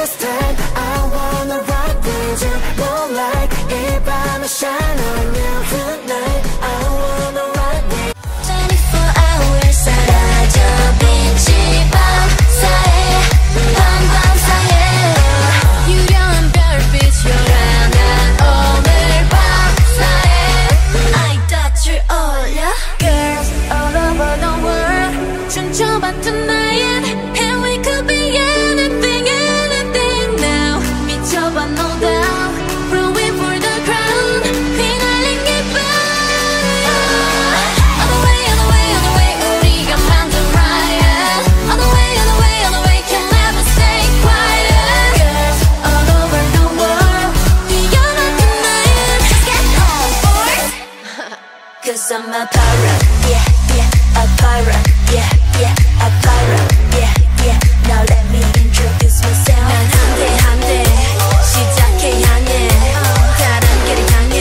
this time I wanna rock with you. Moonlight, if I'm a shine on you tonight, I wanna rock with you. 24 hours 사라져 빛이 밤사이 밤밤사이 유려한 별빛 요란한 오늘 밤사이 I thought you 올려 girls all over the world 춤춰봐 tonight. I'm a pirate, yeah, yeah, a pirate, yeah, yeah, a pirate, yeah, yeah. Now let me introduce myself. 난 한데 시작해 향해 다른 길을 향해.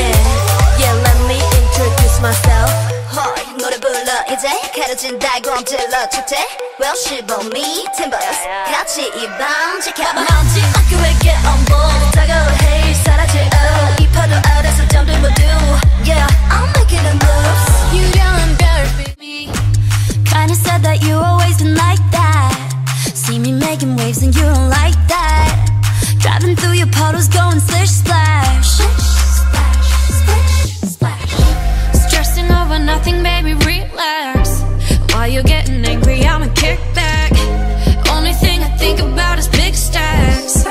Yeah, let me introduce myself. Hi, 노래 불러 이제 가려진 달곰 질러 축제. Well, she bought me timbers. 같이 이 밤 지켜봐. 먼지 어깨에게 on board. 다가올 haze 사라질 oh. 이 파도 아래서 잠들 모두. Yeah, I'm making a move. You said that you always been like that. See me making waves and you don't like that. Driving through your puddles going splish splash. Splash, splash, splash. Stressing over nothing, baby, relax. While you're getting angry, I'ma kick back. Only thing I think about is big stacks.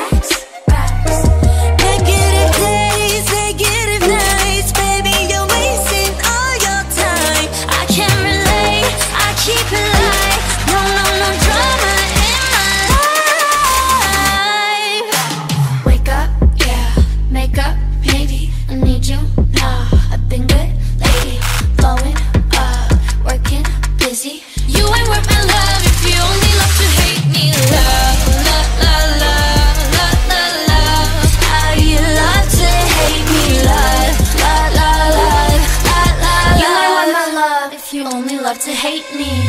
To hate me,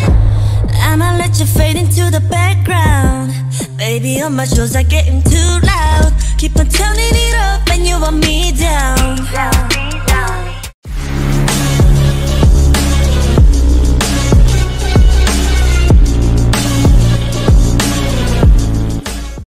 I'ma let you fade into the background. Baby, all my shows are getting too loud. Keep on turning it up and you want me down.